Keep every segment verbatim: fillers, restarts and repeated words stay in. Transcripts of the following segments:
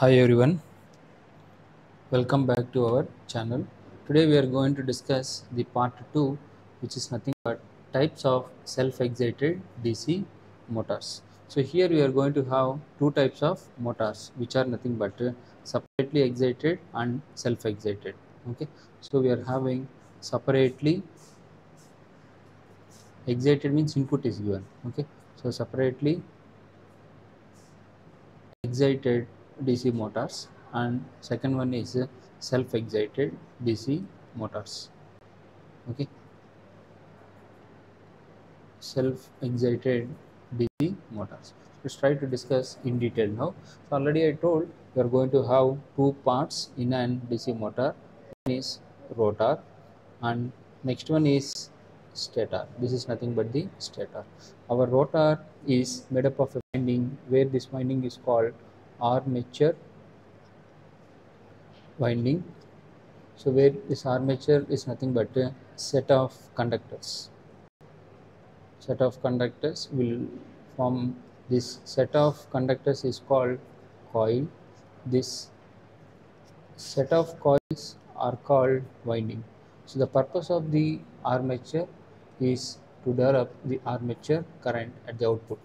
Hi everyone, welcome back to our channel. Today we are going to discuss the part two, which is nothing but types of self-excited D C motors. So here we are going to have two types of motors, which are nothing but separately excited and self-excited. Okay, so we are having separately excited means input is given. Okay, so separately excited D C motors, and second one is self-excited D C motors. Okay, self-excited D C motors. Let's try to discuss in detail now. So already I told you are going to have two parts in an D C motor. One is rotor, and next one is stator. This is nothing but the stator. Our rotor is made up of a winding, where this winding is called armature winding. So where this armature is nothing but a set of conductors. Set of conductors will form this set of conductors is called coil. This set of coils are called winding. So the purpose of the armature is to develop the armature current at the output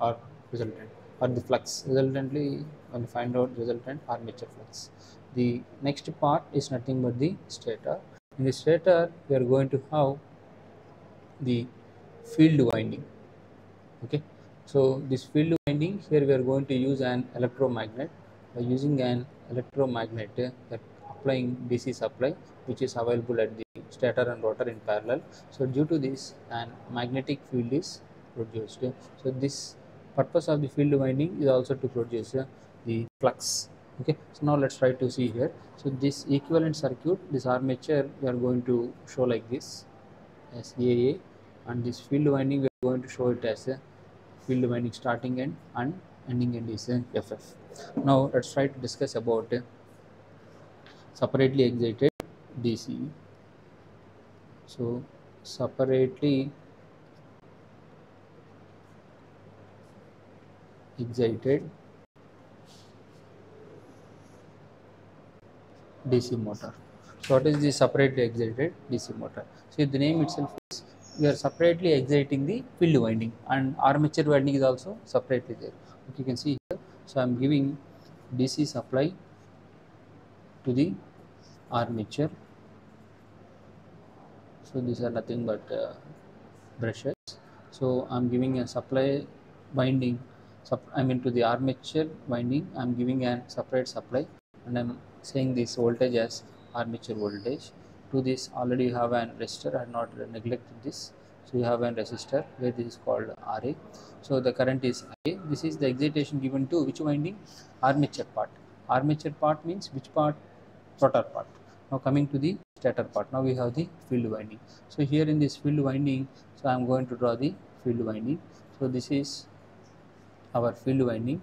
or resultant, or the flux resultantly when you find out resultant armature flux. The next part is nothing but the stator. In the stator we are going to have the field winding. Okay, so this field winding, here we are going to use an electromagnet. By using an electromagnet, we are applying D C supply, which is available at the stator and rotor in parallel. So due to this, an magnetic field is produced. So this purpose of the field winding is also to produce uh, the flux. Okay, so now let's try to see here. So this equivalent circuit, this armature we are going to show like this as A A, and this field winding we are going to show it as a field winding starting end and ending end is a F F. Now let's try to discuss about uh, separately excited D C. So separately excited D C motor. So what is the separately excited D C motor? See, the name itself is we are separately exciting the field winding, and armature winding is also separately there. Okay, you can see here. So I am giving D C supply to the armature. So these are nothing but uh, brushes. So I am giving a supply winding. I mean to the armature winding, I am giving a separate supply, and I am saying this voltage as armature voltage. To this already you have an resistor, I have not neglected this. So you have a resistor where this is called R A. So the current is I A. This is the excitation given to which winding? Armature part. Armature part means which part? Rotor part. Now coming to the stator part. Now we have the field winding. So here in this field winding, so I am going to draw the field winding. So this is our field winding.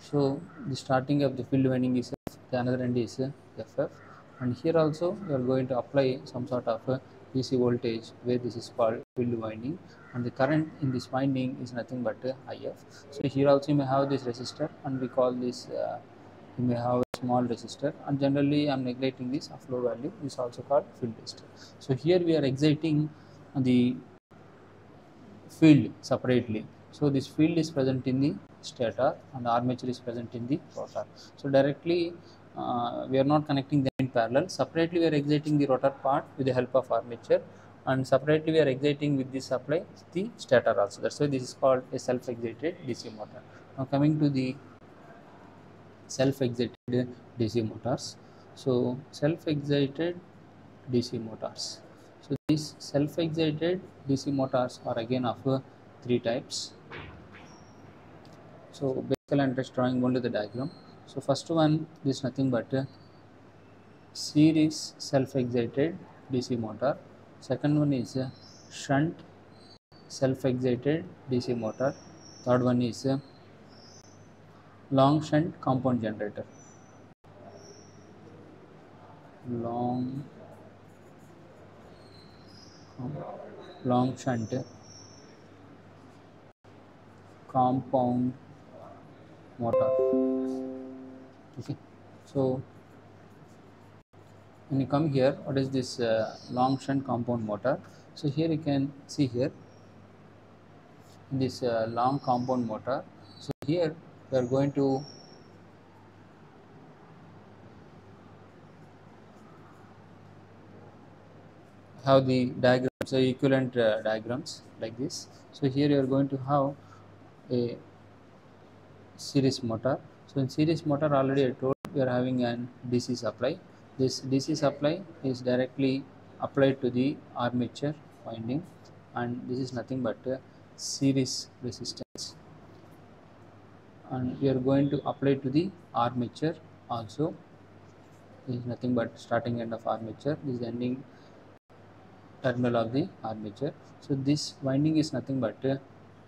So the starting of the field winding is F, the another end is F F, and here also we are going to apply some sort of a D C voltage where this is called field winding, and the current in this winding is nothing but I F. So here also you may have this resistor, and we call this uh, you may have a small resistor, and generally I am neglecting this off-load value, this is also called field resistor. So here we are exciting the field separately. So this field is present in the stator and the armature is present in the rotor. So directly uh, we are not connecting them in parallel. Separately we are exciting the rotor part with the help of armature, and separately we are exciting with this supply the stator also. That's why this is called a self-excited D C motor. Now coming to the self-excited D C motors. So self-excited D C motors. So these self-excited D C motors are again of uh, three types. So basically I am just drawing only the diagram. So first one is nothing but a series self-excited D C motor. Second one is a shunt self-excited D C motor. Third one is a long shunt compound generator. Long long shunt compound motor. You see, so when you come here, what is this uh, long shunt compound motor? So here you can see here this uh, long compound motor. So here we are going to have the diagrams, so equivalent uh, diagrams like this. So here you are going to have a series motor. So in series motor, already I told we are having an D C supply. This D C supply is directly applied to the armature winding, and this is nothing but a series resistance, and we are going to apply to the armature also. This is nothing but starting end of armature, this is ending terminal of the armature. So this winding is nothing but a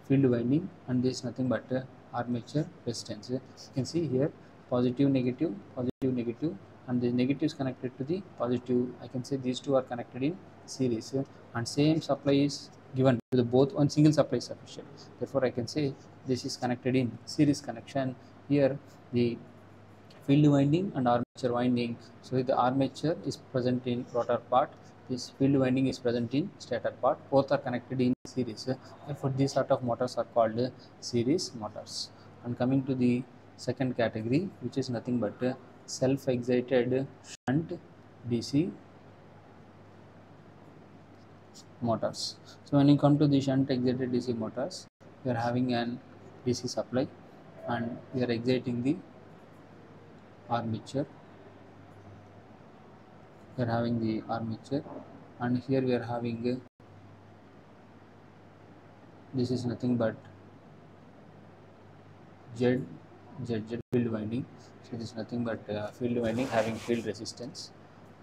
field winding, and this is nothing but a armature resistance. You can see here positive, negative, positive, negative, and the negative is connected to the positive. I can say these two are connected in series, and same supply is given to the both. One single supply is sufficient. Therefore, I can say this is connected in series connection. Here the field winding and armature winding. So the armature is present in rotor part. This field winding is present in stator part. Both are connected in series. Therefore, these sort of motors are called series motors. And coming to the second category, which is nothing but self-excited shunt D C motors. So when you come to the shunt excited D C motors, we are having an D C supply, and we are exciting the armature. We are having the armature, and here we are having a, this is nothing but Z Z Z field winding. So this is nothing but uh, field winding having field resistance,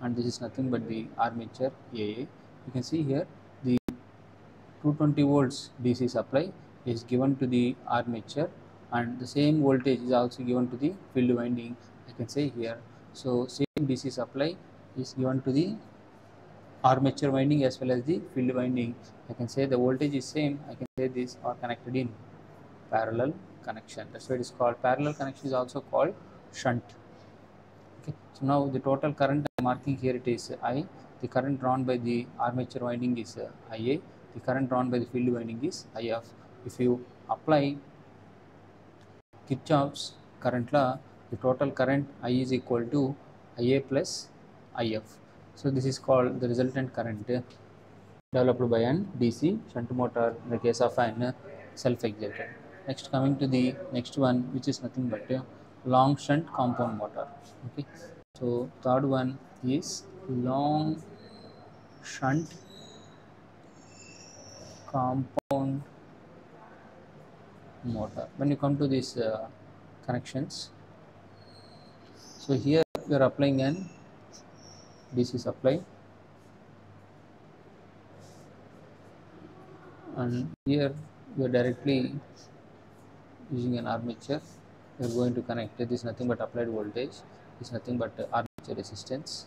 and this is nothing but the armature A A. You can see here the two hundred twenty volts D C supply is given to the armature, and the same voltage is also given to the field winding. I can say here, so same D C supply is given to the armature winding as well as the field winding. I can say the voltage is same. I can say these are connected in parallel connection. That's why it is called parallel connection, is also called shunt. Okay. So now the total current I'm marking here, it is I. The current drawn by the armature winding is I A. The current drawn by the field winding is I F. If you apply Kirchhoff's current law, the total current I is equal to I A plus I F. So this is called the resultant current uh, developed by an D C shunt motor in the case of an uh, self-excited. Next, coming to the next one, which is nothing but a uh, long shunt compound motor. Okay, so third one is long shunt compound motor. When you come to these uh, connections, so here we are applying an D C supply, and here we are directly using an armature. We are going to connect. This is nothing but applied voltage. This is nothing but armature resistance.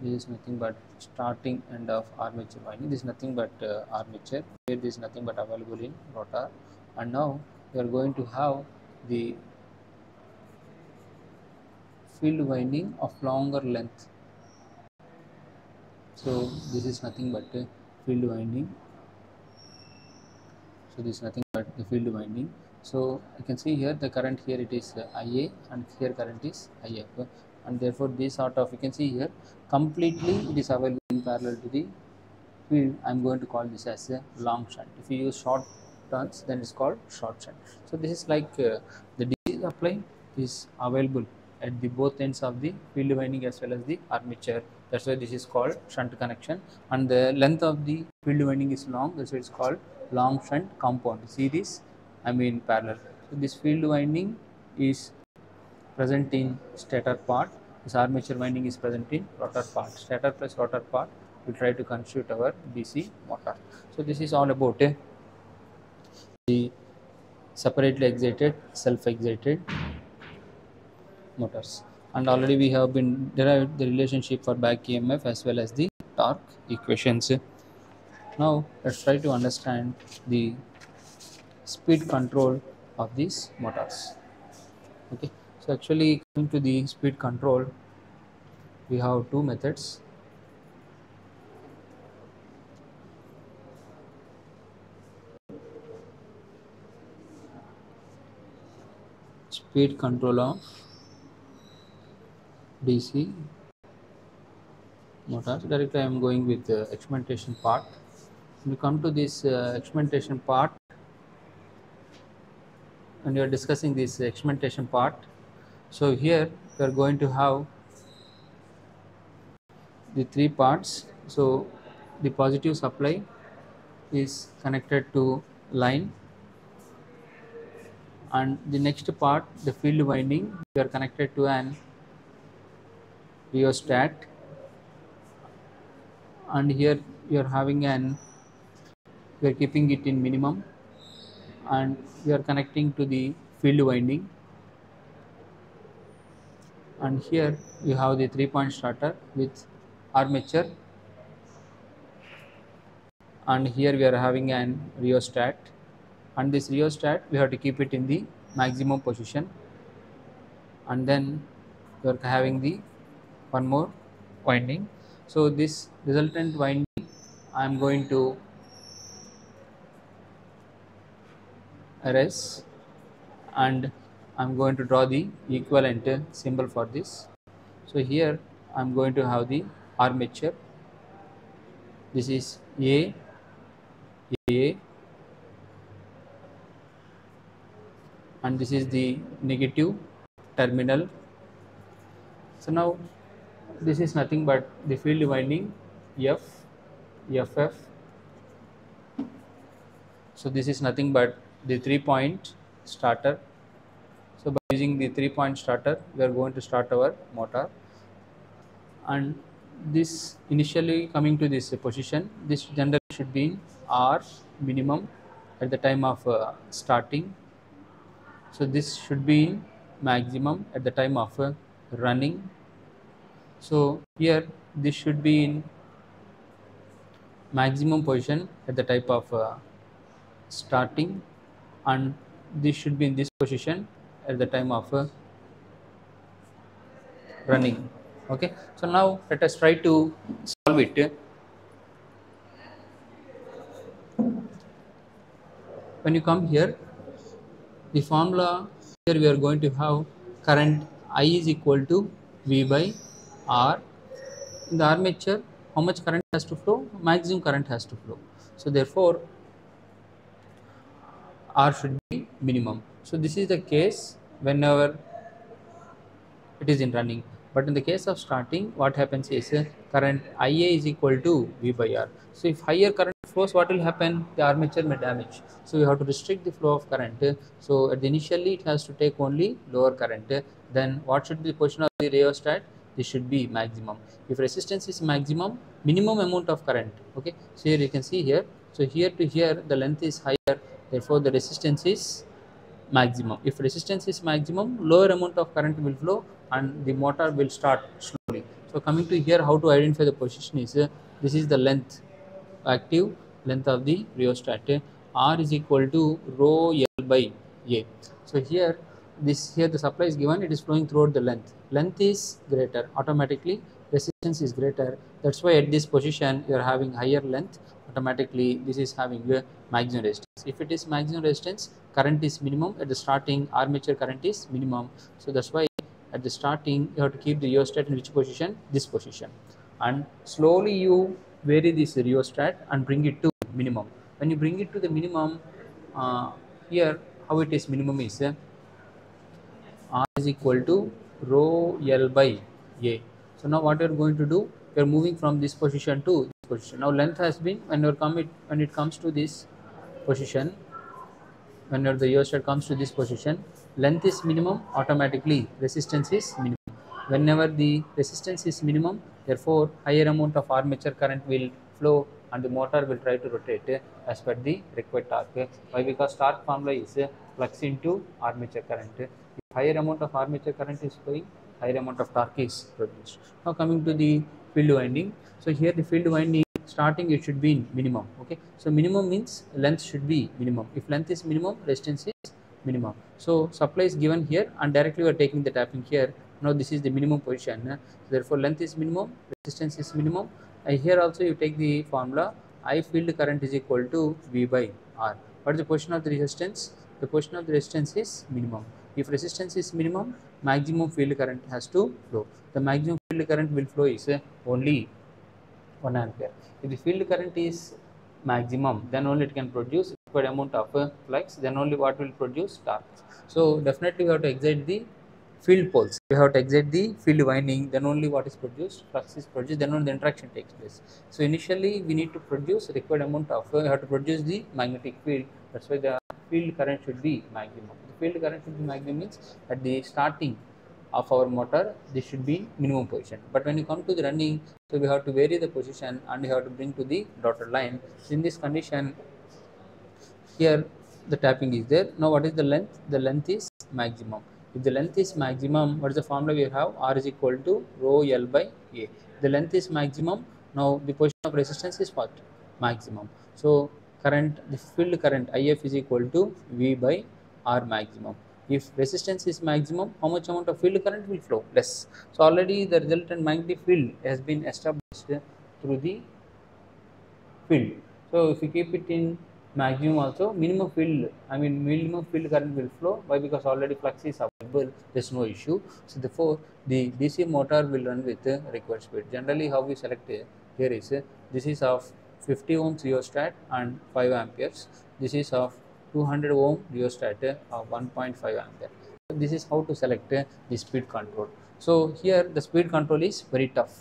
This is nothing but starting end of armature winding. This is nothing but uh, armature. Here this is nothing but available in rotor. And now we are going to have the field winding of longer length. So this is nothing but a field winding. So this is nothing but the field winding. So you can see here the current, here it is I A, and here current is I F, and therefore this sort of, you can see here completely it is available in parallel to the field. I am going to call this as a long shunt. If you use short turns, then it is called short shunt. So this is like uh, the D C supply is available at the both ends of the field winding as well as the armature. That's why this is called shunt connection, and the length of the field winding is long. That's why it's called long shunt compound. See this, I mean parallel. So this field winding is present in stator part. This armature winding is present in rotor part. Stator plus rotor part, we try to constitute our D C motor. So this is all about eh, the separately excited, self-excited motors. And already we have been derived the relationship for back E M F as well as the torque equations. Now let's try to understand the speed control of these motors. Okay, so actually coming to the speed control, we have two methods. Speed control of D C motors. Directly I am going with the uh, experimentation part. When we come to this uh, experimentation part, and we are discussing this experimentation part, so here we are going to have the three parts. So the positive supply is connected to line, and the next part, the field winding, we are connected to an rheostat, and here you are having an, we are keeping it in minimum, and we are connecting to the field winding, and here you have the three point starter with armature, and here we are having an rheostat, and this rheostat we have to keep it in the maximum position, and then we are having the one more winding. So this resultant winding I am going to erase, and I am going to draw the equivalent symbol for this. So here I am going to have the armature. This is A, A, and this is the negative terminal. So now this is nothing but the field winding F, F F. So this is nothing but the three point starter. So by using the three point starter, we are going to start our motor, and this initially coming to this position, this generally should be R minimum at the time of uh, starting. So this should be maximum at the time of uh, running. So here this should be in maximum position at the type of uh, starting, and this should be in this position at the time of uh, running. Okay, so now let us try to solve it. When you come here, the formula here, we are going to have current I is equal to V by R. In the armature, how much current has to flow? Maximum current has to flow. So therefore R should be minimum. So this is the case whenever it is in running, but in the case of starting, what happens is uh, current I A is equal to V by R. So if higher current flows, what will happen? The armature may damage. So we have to restrict the flow of current. So at the initially it has to take only lower current. Then what should be the position of the rheostat? This should be maximum. If resistance is maximum, minimum amount of current. Okay, so here you can see here, so here to here the length is higher, therefore the resistance is maximum. If resistance is maximum, lower amount of current will flow and the motor will start slowly. So coming to here, how to identify the position is, uh, this is the length, active length of the rheostat. R is equal to rho L by A. So here this, here the supply is given, it is flowing throughout the length. Length is greater, automatically resistance is greater, that's why at this position you are having higher length, automatically this is having a maximum resistance. If it is maximum resistance, current is minimum at the starting, armature current is minimum. So that's why at the starting you have to keep the rheostat in which position? This position, and slowly you vary this rheostat and bring it to minimum. When you bring it to the minimum, uh, here how it is minimum is uh, R is equal to rho L by A. So now what you are going to do, you are moving from this position to this position. Now length has been, when you come it when it comes to this position, when the rheostat comes to this position, length is minimum, automatically resistance is minimum. Whenever the resistance is minimum, therefore higher amount of armature current will flow and the motor will try to rotate as per the required torque. Why? Because torque formula is flux into armature current. Higher amount of armature current is flowing, higher amount of torque is produced. Now coming to the field winding, so here the field winding starting it should be in minimum. Okay, so minimum means length should be minimum. If length is minimum, resistance is minima. So supply is given here and directly we are taking the tapping here. Now this is the minimum position, therefore length is minimum, resistance is minimum. And here also you take the formula I field current is equal to V by R. What is the position of the resistance? The position of the resistance is minimum. If resistance is minimum, maximum field current has to flow. The maximum field current will flow is only one ampere. If the field current is maximum, then only it can produce required amount of flux, then only what will produce torque. So definitely we have to excite the field poles, we have to excite the field winding, then only what is produced, flux is produced, then only the interaction takes place. So initially we need to produce required amount of, we have to produce the magnetic field, that's why the field current should be maximum. The field current should be maximum means at the starting of our motor this should be minimum position, but when you come to the running, so we have to vary the position and we have to bring to the dotted line. So in this condition here the tapping is there. Now what is the length? The length is maximum. If the length is maximum, what is the formula we have? R is equal to rho L by A. The length is maximum. Now the position of resistance is what? Maximum. So current, the field current I F is equal to V by R maximum. If resistance is maximum, how much amount of field current will flow? Less. So already the resultant magnetic field has been established through the field. So if you keep it in maximum also, minimum field, I mean minimum field current will flow. Why? Because already flux is available, there is no issue. So therefore the D C motor will run with uh, required speed. Generally how we select uh, here is uh, this is of fifty ohm rheostat and five amperes. This is of two hundred ohm rheostat of one point five ampere. So this is how to select uh, the speed control. So here the speed control is very tough.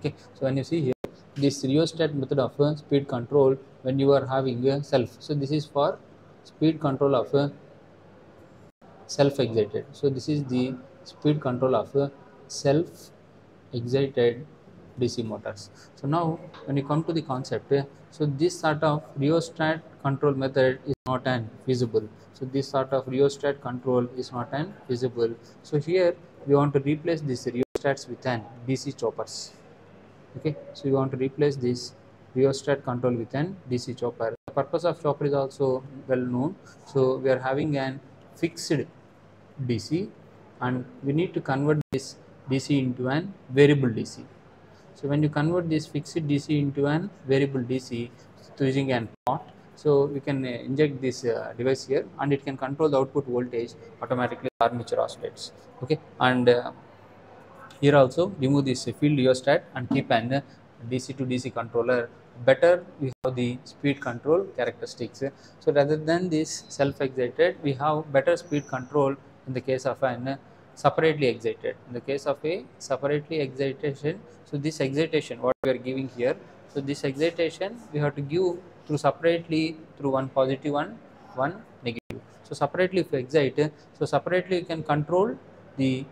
Okay. So when you see here this rheostat method of uh, speed control when you are having a uh, self. So this is for speed control of uh, self excited. So this is the speed control of uh, self excited D C motors. So now when you come to the concept, uh, so this sort of rheostat control method is not an feasible. So this sort of rheostat control is not an feasible. So here we want to replace this rheostats with an D C choppers. Okay, so you want to replace this rheostat control with an D C chopper. The purpose of chopper is also well known. So we are having an fixed D C and we need to convert this D C into an variable D C. So when you convert this fixed D C into an variable D C using an pot, so we can uh, inject this uh, device here and it can control the output voltage automatically. Armature oscillates. Okay, and uh, here also remove this field rheostat and keep an D C to D C controller. Better we have the speed control characteristics. So rather than this self-excited, we have better speed control in the case of an separately excited. In the case of a separately excitation, so this excitation what we are giving here, so this excitation we have to give through separately through one positive and one negative. So separately if you excite, so separately you can control the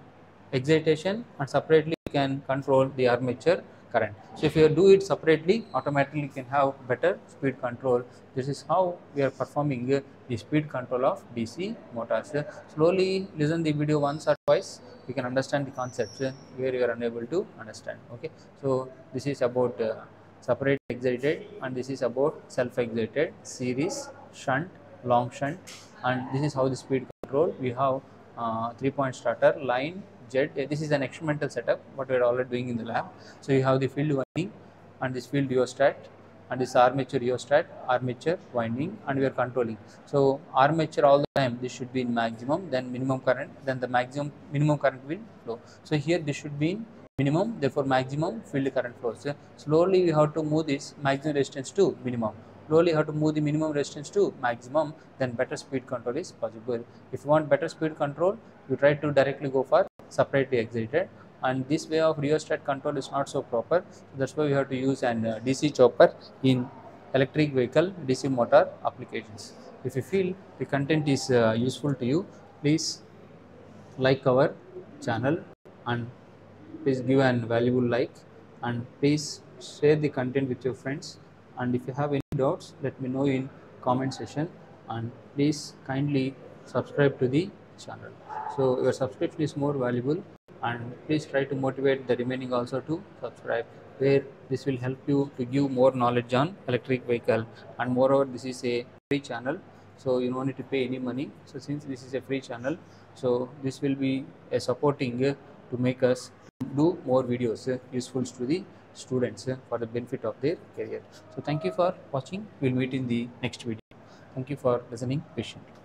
excitation and separately you can control the armature current. So if you do it separately, automatically you can have better speed control. This is how we are performing uh, the speed control of D C motors. Uh, slowly listen the video once or twice, you can understand the concepts uh, where you are unable to understand. Okay, so this is about uh, separate excited and this is about self-excited, series, shunt, long shunt, and this is how the speed control we have. Uh, three-point starter, line, jet. This is an experimental setup what we are already doing in the lab. So you have the field winding and this field rheostat and this armature rheostat, armature winding, and we are controlling. So armature all the time this should be in maximum, then minimum current, then the maximum minimum current will flow. So here this should be in minimum, therefore maximum field current flows. Slowly we have to move this maximum resistance to minimum. Slowly how to move the minimum resistance to maximum, then better speed control is possible. If you want better speed control, you try to directly go for separately excited, and this way of rheostat control is not so proper. That's why we have to use an uh, D C chopper in electric vehicle D C motor applications. If you feel the content is uh, useful to you, please like our channel and please give an valuable like and please share the content with your friends. And if you have any doubts, let me know in comment section, and please kindly subscribe to the channel. So your subscription is more valuable, and please try to motivate the remaining also to subscribe, where this will help you to give more knowledge on electric vehicle. And moreover, this is a free channel, so you don't need to pay any money. So since this is a free channel, so this will be a supporting uh, to make us do more videos uh, useful to the students uh, for the benefit of their career. So thank you for watching. We'll meet in the next video. Thank you for listening patient.